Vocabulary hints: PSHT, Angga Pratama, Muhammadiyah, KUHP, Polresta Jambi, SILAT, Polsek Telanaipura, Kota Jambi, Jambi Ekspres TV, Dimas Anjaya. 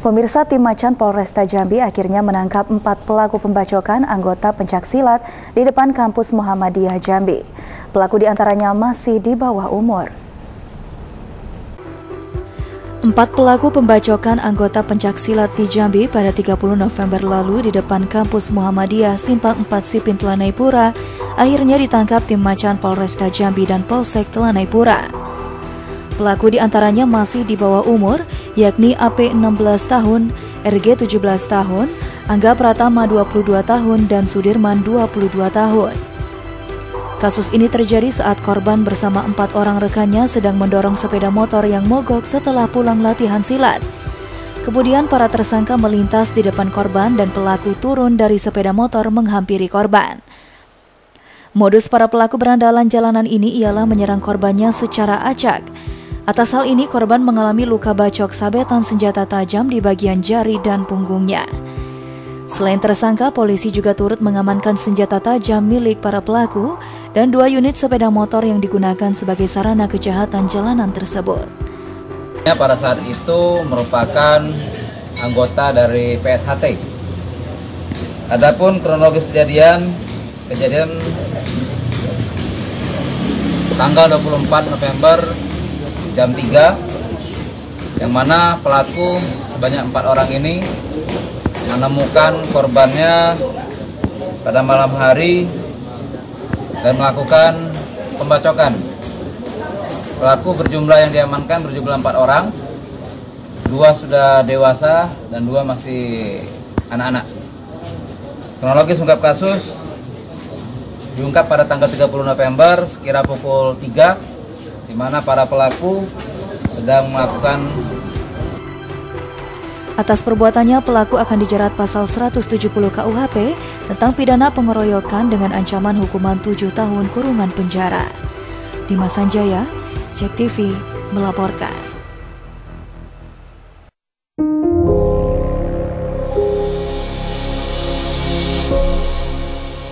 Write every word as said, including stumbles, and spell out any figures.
Pemirsa, tim Macan Polresta Jambi akhirnya menangkap empat pelaku pembacokan anggota pencaksilat di depan kampus Muhammadiyah Jambi. Pelaku diantaranya masih di bawah umur. Empat pelaku pembacokan anggota pencaksilat di Jambi pada tiga puluh November lalu di depan kampus Muhammadiyah Simpang empat Sipin Telanaipura akhirnya ditangkap tim Macan Polresta Jambi dan Polsek Telanaipura. Pelaku diantaranya masih di bawah umur, yakni A P enam belas tahun, R G tujuh belas tahun, Angga Pratama dua puluh dua tahun, dan Sudirman dua puluh dua tahun. Kasus ini terjadi saat korban bersama empat orang rekannya sedang mendorong sepeda motor yang mogok setelah pulang latihan silat. Kemudian para tersangka melintas di depan korban dan pelaku turun dari sepeda motor menghampiri korban. Modus para pelaku berandalan jalanan ini ialah menyerang korbannya secara acak. Atas hal ini korban mengalami luka bacok sabetan senjata tajam di bagian jari dan punggungnya. Selain tersangka, polisi juga turut mengamankan senjata tajam milik para pelaku dan dua unit sepeda motor yang digunakan sebagai sarana kejahatan jalanan tersebut. Pada saat itu merupakan anggota dari P S H T. Adapun kronologis kejadian, kejadian tanggal dua puluh empat November jam tiga, yang mana pelaku sebanyak empat orang ini menemukan korbannya pada malam hari dan melakukan pembacokan. Pelaku berjumlah yang diamankan berjumlah empat orang, dua sudah dewasa dan dua masih anak-anak. Kronologis ungkap kasus diungkap pada tanggal tiga puluh November sekira pukul tiga, di mana para pelaku sedang melakukan. Atas perbuatannya, pelaku akan dijerat pasal seratus tujuh puluh K U H P tentang pidana pengeroyokan dengan ancaman hukuman tujuh tahun kurungan penjara. Dimas Anjaya, Jek T V melaporkan.